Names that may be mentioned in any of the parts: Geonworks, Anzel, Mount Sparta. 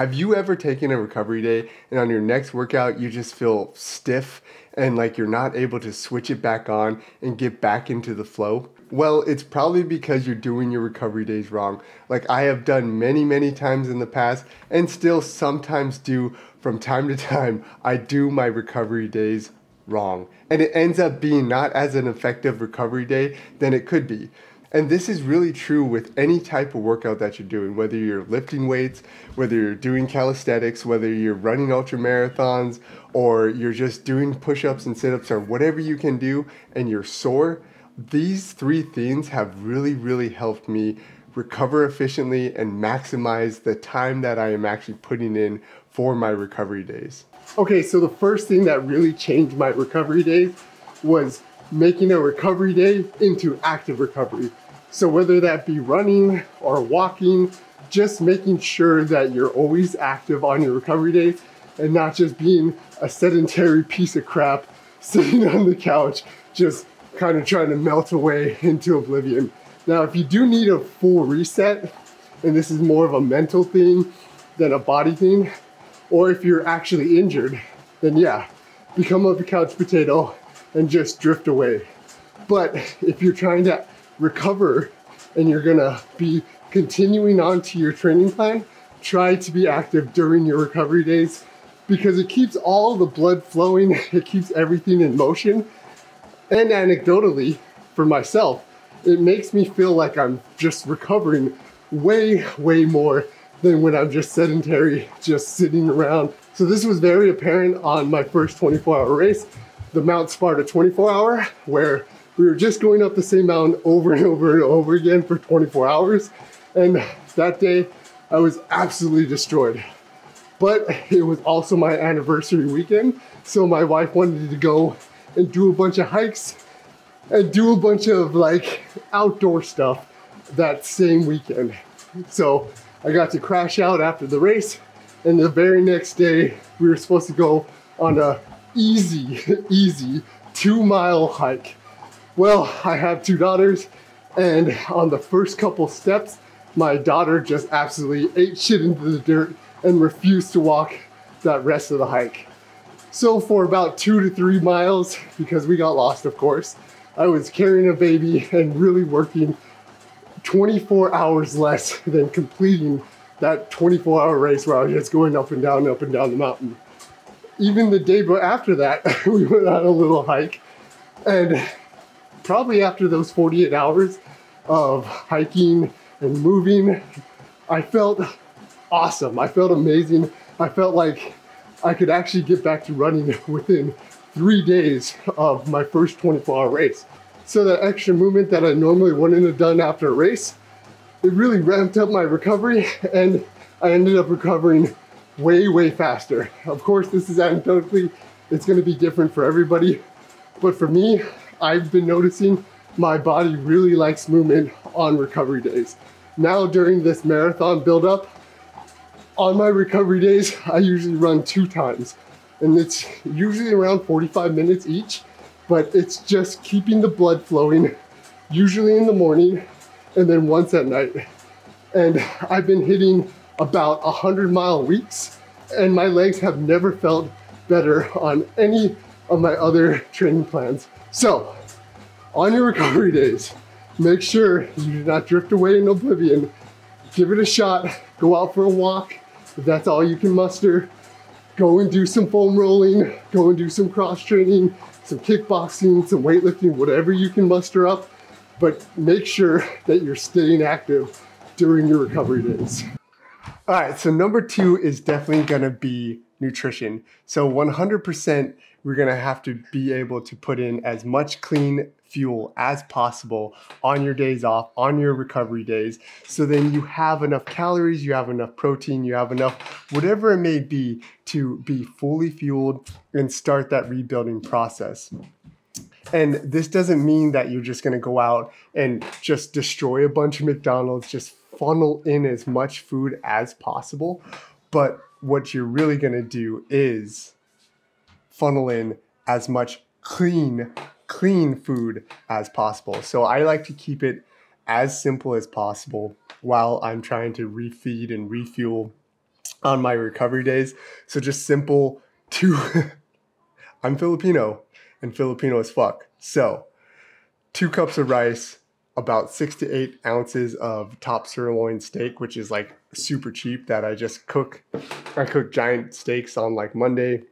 Have you ever taken a recovery day and on your next workout, you just feel stiff and like you're not able to switch it back on and get back into the flow? Well, it's probably because you're doing your recovery days wrong. Like I have done many times in the past and still sometimes do from time to time. I do my recovery days wrong. And it ends up being not as an effective recovery day than it could be. And this is really true with any type of workout that you're doing, whether you're lifting weights, whether you're doing calisthenics, whether you're running ultra marathons, or you're just doing push-ups and sit-ups or whatever you can do and you're sore. These three things have really helped me recover efficiently and maximize the time that I am actually putting in for my recovery days. Okay, so the first thing that really changed my recovery days was making a recovery day into active recovery. So whether that be running or walking, just making sure that you're always active on your recovery day and not just being a sedentary piece of crap sitting on the couch, just kind of trying to melt away into oblivion. Now, if you do need a full reset, and this is more of a mental thing than a body thing, or if you're actually injured, then yeah, become a couch potato and just drift away. But if you're trying to recover and you're gonna be continuing on to your training plan, try to be active during your recovery days because it keeps all the blood flowing, it keeps everything in motion. And anecdotally, for myself, it makes me feel like I'm just recovering way more than when I'm just sedentary, just sitting around. So this was very apparent on my first 24-hour race, the Mount Sparta 24-hour, where we were just going up the same mountain over and over again for 24 hours. And that day, I was absolutely destroyed. But it was also my anniversary weekend, so my wife wanted to go and do a bunch of hikes and do a bunch of like outdoor stuff that same weekend. So I got to crash out after the race, and the very next day we were supposed to go on a easy 2-mile hike. Well, I have 2 daughters, and on the first couple steps, my daughter just absolutely ate shit into the dirt and refused to walk that rest of the hike. So for about 2 to 3 miles, because we got lost, of course, I was carrying a baby and really working 24 hours less than completing that 24-hour race where I was just going up and down the mountain. Even the day after that, we went on a little hike, and probably after those 48 hours of hiking and moving, I felt awesome. I felt amazing. I felt like I could actually get back to running within 3 days of my first 24-hour race. So that extra movement that I normally wouldn't have done after a race, it really ramped up my recovery, and I ended up recovering way faster. Of course, this is anecdotally, it's gonna be different for everybody. But for me, I've been noticing my body really likes movement on recovery days. Now during this marathon buildup, on my recovery days, I usually run 2 times, and it's usually around 45 minutes each, but it's just keeping the blood flowing, usually in the morning, and then once at night. And I've been hitting about 100-mile weeks, and my legs have never felt better on any of my other training plans. So, on your recovery days, make sure you do not drift away in oblivion. Give it a shot, go out for a walk, if that's all you can muster. Go and do some foam rolling, go and do some cross training, some kickboxing, some weightlifting, whatever you can muster up, but make sure that you're staying active during your recovery days. All right, so number 2 is definitely gonna be nutrition. So 100%, we're gonna have to be able to put in as much clean fuel as possible on your days off, on your recovery days. So then you have enough calories, you have enough protein, you have enough, whatever it may be, to be fully fueled and start that rebuilding process. And this doesn't mean that you're just gonna go out and just destroy a bunch of McDonald's, just funnel in as much food as possible. But what you're really gonna do is funnel in as much clean food as possible. So I like to keep it as simple as possible while I'm trying to refeed and refuel on my recovery days. So just simple I'm Filipino and Filipino as fuck. So 2 cups of rice, about 6 to 8 ounces of top sirloin steak, which is like super cheap that I just cook. I cook giant steaks on like Monday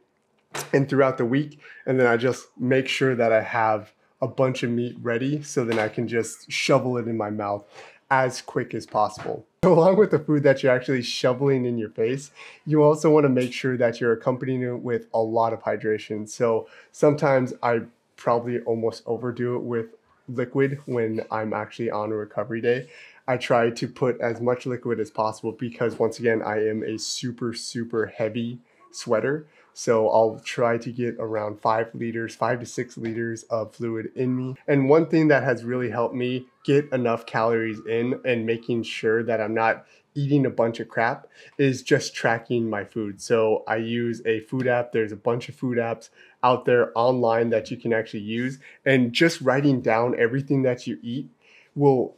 and throughout the week. And then I just make sure that I have a bunch of meat ready so then I can just shovel it in my mouth as quick as possible. So along with the food that you're actually shoveling in your face, you also want to make sure that you're accompanying it with a lot of hydration. So sometimes I probably almost overdo it with liquid when I'm actually on a recovery day. I try to put as much liquid as possible because once again, I am a super, super heavy sweater. So I'll try to get around 5 to 6 liters of fluid in me. And one thing that has really helped me get enough calories in and making sure that I'm not eating a bunch of crap is just tracking my food. So I use a food app. There's a bunch of food apps out there online that you can actually use. And just writing down everything that you eat will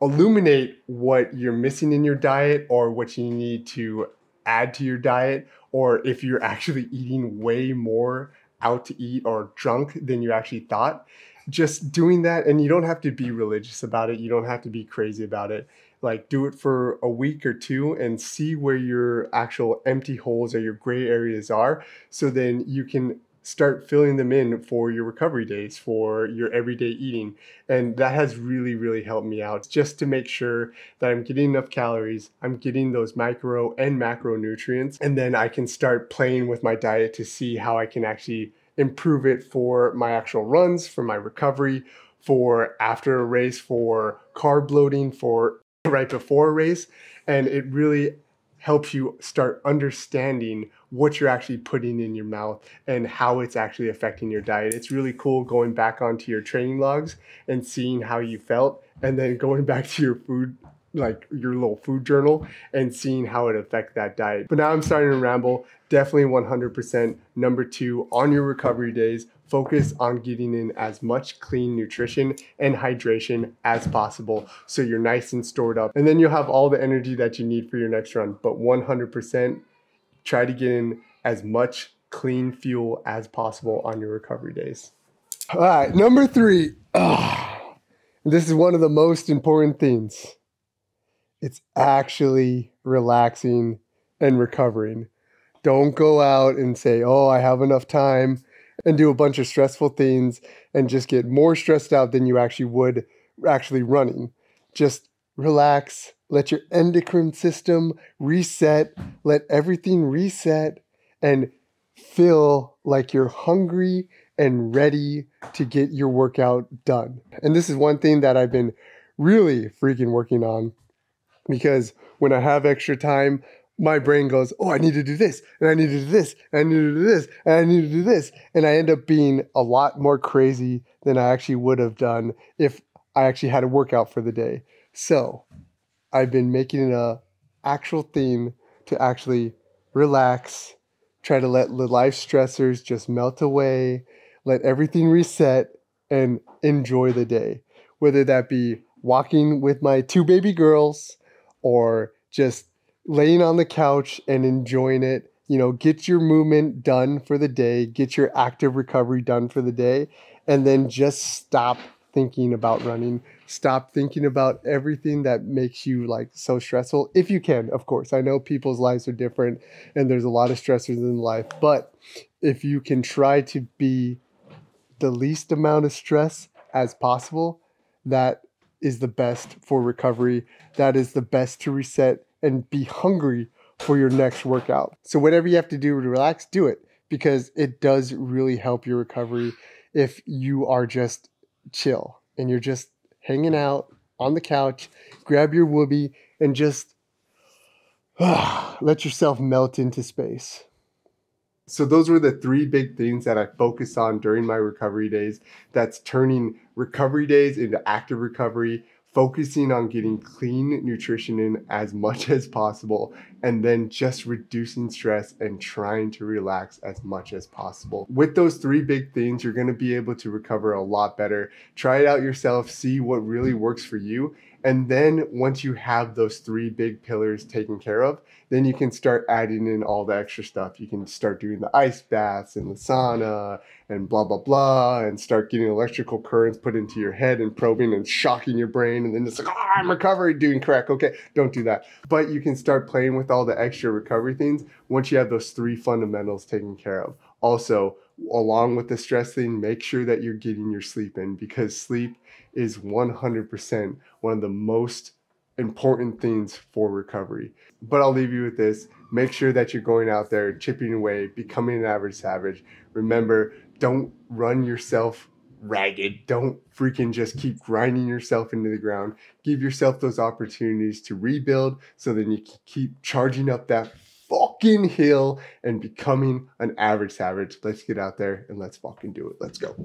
illuminate what you're missing in your diet or what you need to add to your diet, or if you're actually eating way more out to eat or drunk than you actually thought. Just doing that, and you don't have to be religious about it. You don't have to be crazy about it. Like, do it for a week or two and see where your actual empty holes or your gray areas are, so then you can start filling them in for your recovery days, for your everyday eating. And that has really, really helped me out just to make sure that I'm getting enough calories, I'm getting those micro and macronutrients, and then I can start playing with my diet to see how I can actually improve it for my actual runs, for my recovery, for after a race, for carb loading, for right before a race. And it really helps you start understanding what you're actually putting in your mouth and how it's actually affecting your diet. It's really cool going back onto your training logs and seeing how you felt, and then going back to your food, like your little food journal, and seeing how it affects that diet. But now I'm starting to ramble. Definitely 100%. Number 2, on your recovery days, focus on getting in as much clean nutrition and hydration as possible so you're nice and stored up, and then you'll have all the energy that you need for your next run. But 100% try to get in as much clean fuel as possible on your recovery days. All right, number 3. This is one of the most important things. It's actually relaxing and recovering. Don't go out and say, oh, I have enough time, and do a bunch of stressful things and just get more stressed out than you actually would actually running. Just relax, let your endocrine system reset, let everything reset, and feel like you're hungry and ready to get your workout done. And this is one thing that I've been really freaking working on, because when I have extra time, my brain goes, oh, I need to do this, and I need to do this, and I need to do this, and I need to do this. And I end up being a lot more crazy than I actually would have done if I actually had a workout for the day. So I've been making it an actual thing to actually relax, try to let the life stressors just melt away, let everything reset, and enjoy the day. Whether that be walking with my 2 baby girls or just laying on the couch and enjoying it. You know, get your movement done for the day, get your active recovery done for the day, and then just stop thinking about running. Stop thinking about everything that makes you like so stressful, if you can, of course. I know people's lives are different and there's a lot of stressors in life, but if you can try to be the least amount of stress as possible, that is the best for recovery. That is the best to reset and be hungry for your next workout. So whatever you have to do to relax, do it, because it does really help your recovery if you are just chill and you're just hanging out on the couch, grab your whoopee and just let yourself melt into space. So those were the 3 big things that I focused on during my recovery days. That's turning recovery days into active recovery, focusing on getting clean nutrition in as much as possible, and then just reducing stress and trying to relax as much as possible. With those 3 big things, you're going to be able to recover a lot better. Try it out yourself, see what really works for you, And then once you have those three big pillars taken care of, then you can start adding in all the extra stuff. You can start doing the ice baths and the sauna and blah, blah, blah, and start getting electrical currents put into your head and probing and shocking your brain. And then it's like, oh, I'm recovering, doing crack. Okay, don't do that. But you can start playing with all the extra recovery things once you have those three fundamentals taken care of. Also, along with the stress thing, make sure that you're getting your sleep in, because sleep is 100% one of the most important things for recovery. But I'll leave you with this. Make sure that you're going out there, chipping away, becoming an average savage. Remember, don't run yourself ragged. Don't freaking just keep grinding yourself into the ground. Give yourself those opportunities to rebuild, so then you can keep charging up that fucking hill and becoming an average savage. Let's get out there and let's fucking do it. Let's go.